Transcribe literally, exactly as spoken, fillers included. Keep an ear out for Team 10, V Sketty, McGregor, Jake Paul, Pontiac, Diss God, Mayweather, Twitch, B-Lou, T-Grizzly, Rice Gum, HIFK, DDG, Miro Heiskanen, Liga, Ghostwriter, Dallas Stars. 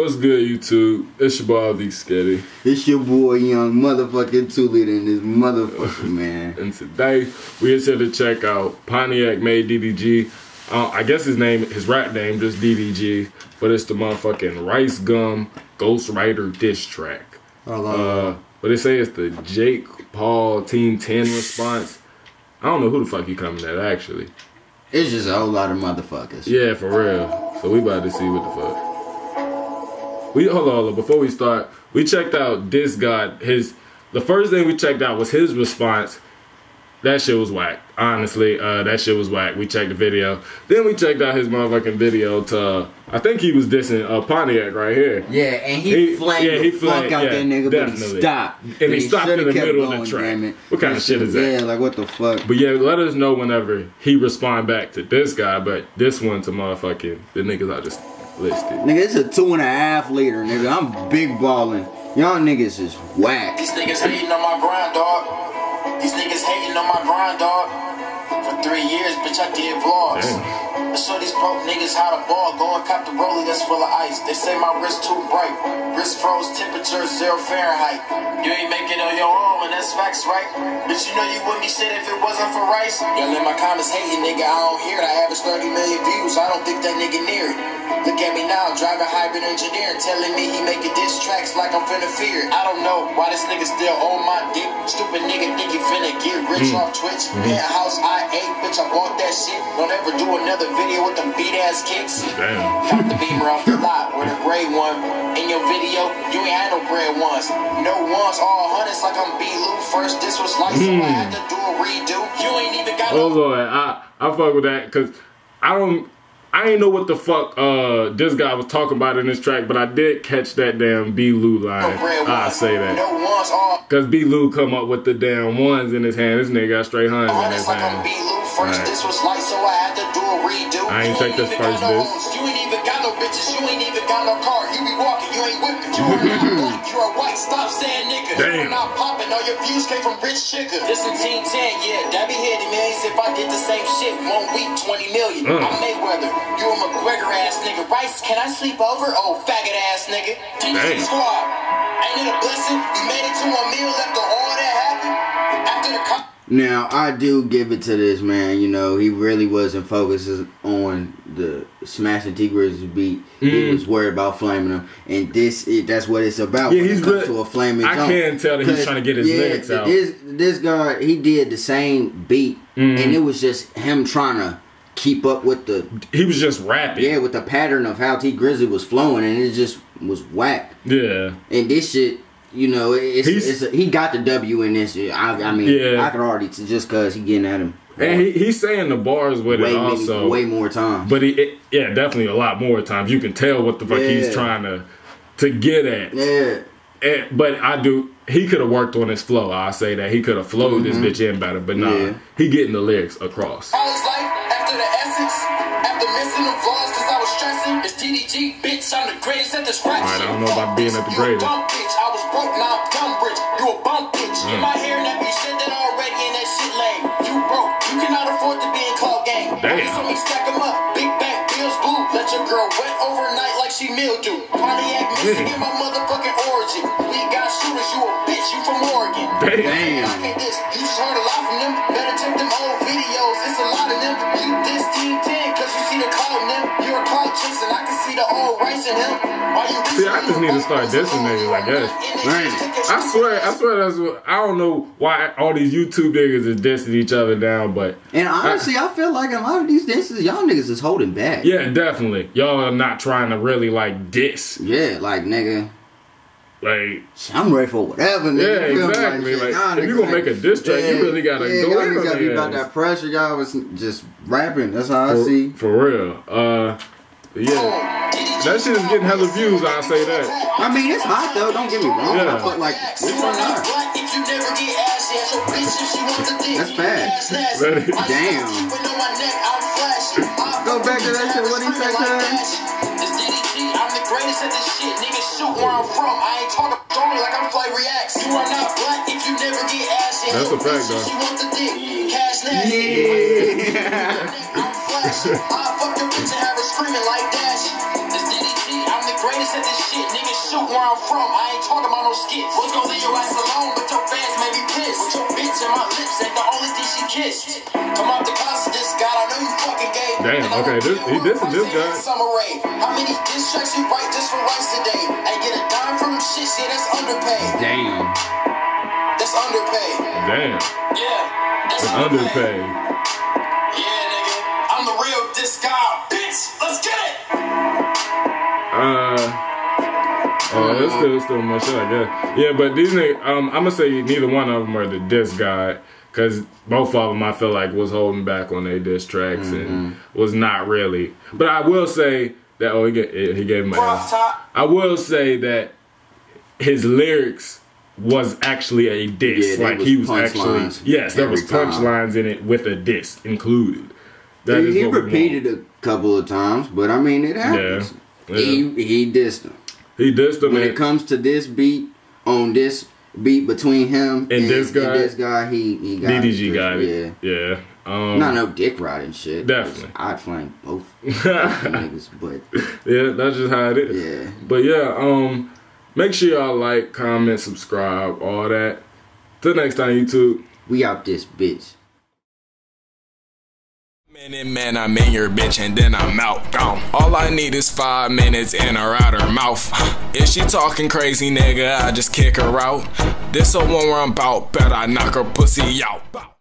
What's good, YouTube? It's your boy, V Sketty. It's your boy, Young Motherfucking Tulid, and this motherfucker, man. And today, we're here to check out Pontiac made D D G. Uh, I guess his name, his rap name, just D D G, but it's the motherfucking Rice Gum Ghostwriter diss track. I love uh, But they say it's the Jake Paul Team ten response. I don't know who the fuck he coming at, actually. It's just a whole lot of motherfuckers. Yeah, for real. So we about to see what the fuck. We hold on, before we start, we checked out this guy. His the first thing we checked out was his response. That shit was whack. Honestly, uh, that shit was whack. We checked the video. Then we checked out his motherfucking video to, uh, I think he was dissing uh, Pontiac right here. Yeah, and he, he flanked yeah, the fuck out yeah, that nigga, definitely. But he stopped. And, and he, he stopped in the middle going, of the track. What kind of shit is that? Yeah, like what the fuck? But yeah, let us know whenever he respond back to this guy, but this one to motherfucking, the niggas I just... listed. Nigga, it's a two and a half liter, nigga. I'm big balling. Y'all niggas is whack. These niggas hating on my grind, dog. These niggas hating on my grind, dog. For three years, bitch, I did vlogs. Damn. I show these broke niggas how to ball. Go and cop the rollie that's full of ice. They say my wrist too bright. Wrist froze, temperature zero Fahrenheit. You ain't make it on your own, and that's facts, right? Bitch, you know you wouldn't be shit if it wasn't for Rice. Y'all in my comments hating, nigga. I don't hear it. I average thirty million views. I don't think that nigga near it. Look at me now, driving hybrid engineer, telling me he making diss tracks like I'm finna fear. I don't know why this nigga still on my dick. Stupid nigga think he finna get rich mm. off Twitch. Mm. Penthouse I ate, bitch, I bought that shit. Don't ever do another video with them beat ass kicks. Damn. Pop the beamer off the lot with a gray one. In your video, you ain't had no bread ones. No ones, all hundreds like I'm B-Lou. First, this was like, mm. so I had to do a redo. You ain't even got. Oh Lord, I I fuck with that because I don't. I ain't know what the fuck uh, this guy was talking about in this track, but I did catch that damn B-Lou line. I say that. Because B-Lou come up with the damn ones in his hand. This nigga got straight hundreds in his hand. I ain't checked this first bitch. You ain't even got no bitches. You ain't even got no car. You be walking. You ain't whipping. You are not black. You are white. Stop saying nigga. Damn. You're not popping. All your views came from rich sugar. This is Team ten. Yeah, that be hitting millions. If I did the same shit, one week, twenty million. Mm. I'm Mayweather. You a McGregor ass nigga. Rice, can I sleep over? Oh, faggot ass nigga. Team squad. Ain't it a blessing? You made it to a meal after all that happened. After the cop. Now, I do give it to this man, you know, he really wasn't focused on the smashing T-Grizzly beat. Mm. He was worried about flaming him, and this is, that's what it's about. Yeah, when he's it comes to a flaming I jump. Can tell that he's trying to get his yeah, lyrics out. This, this guy, he did the same beat, mm. and it was just him trying to keep up with the... He was just rapping. Yeah, with the pattern of how T-Grizzly was flowing, and it just was whack. Yeah. And this shit... You know, it's, it's a, he got the W in this. I, I mean, yeah. I can already just cause he getting at him. And he, he's saying the bars with way it many, also, way more time. But he, it, yeah, definitely a lot more times. You can tell what the fuck yeah. he's trying to to get at. Yeah. And, but I do. He could have worked on his flow. I say that he could have flowed mm-hmm. this bitch in better. But nah, yeah. he getting the lyrics across. All his life after the essence, after missing the flaws because I was stressing. It's D D G, bitch. I'm the greatest at this rap shit. I don't know about being at the greatest. Now dumb rich, you a bump bitch. Mm. In my hair, that be shit that already in that shit lane. You broke, you cannot afford to be in club gang. Damn. So we stack them up, big back bills blue. Let your girl wet overnight like she mildew. Pontiac, Michigan, my motherfucking origin. We got shooters, you a bitch, you from Oregon. Damn. Look at this, you just heard a lot from them. Better check them old videos, it's a lot of them. You this Team ten, cause you see the cloud in them. You're a cloud chasing, I can see the old rights in him. See, I just need to start dissing niggas, I guess. Right. I swear, I swear that's what, I don't know why all these YouTube niggas is dissing each other down, but... And honestly, I, I feel like a lot of these disses, y'all niggas is holding back. Yeah, definitely. Y'all are not trying to really, like, diss. Yeah, like, nigga... Like... I'm ready for whatever, nigga. Yeah, exactly. Like, like, if you gonna make a diss track, yeah, you really gotta yeah, go in. Y'all gotta be about that pressure, y'all was just rapping. That's how for, I see. For real. Uh... Yeah, that shit is getting hella views. I say that. I mean, it's hot though. Don't get me wrong. Yeah. I fuck like we run out. That's fast. Damn. Go back to that shit. What he said, D D G. I'm the greatest at this shit. Nigga, shoot where I'm from. I ain't talking like I'm play reacts. You are not black if you never get ass. That's a fact, though. Yeah. I fucked up bitch and have her screaming like that. This D D T, I'm the greatest. famous in this shit. Niggas shoot where I'm from, I ain't talking about no skits. What's gonna leave your ass alone, but your fans may be pissed. With your bitch and my lips ain't the only thing she kissed. Come out the closet, this guy, I know you fucking gay. Damn, okay, this he this is this guy. How many diss tracks you write just for Rice today? Ain't get a dime from shit, see that's underpaid. Damn. That's underpaid. Damn. Yeah, that's underpaid. Yeah, nigga, I'm the real diss guy, bitch. Let's get it. Uh. Oh, that's still still much, I guess. Yeah, but these niggas, um, I'm gonna say neither one of them are the diss god, cause both of them I feel like was holding back on their diss tracks mm-hmm. and was not really. But I will say that oh he gave, he gave my I will say that his lyrics was actually a diss, yeah, like was he was actually yes there was punchlines in it with a diss included. That he he repeated a couple of times, but I mean it happens. Yeah. Yeah. He he dissed him. He dissed him. When it comes to this beat, on this beat between him and, and this guy, and this guy, he, he got D D G it. got it. Yeah, yeah. Um, not no dick riding shit. Definitely, I flank both niggas, but yeah, that's just how it is. Yeah, but yeah, um, make sure y'all like, comment, subscribe, all that. Till next time, YouTube. We out this bitch. And man, I'm in your bitch and then I'm out, gone. All I need is five minutes in or out her mouth. If she talking crazy, nigga, I just kick her out. This a one where I'm bout, bet I knock her pussy out.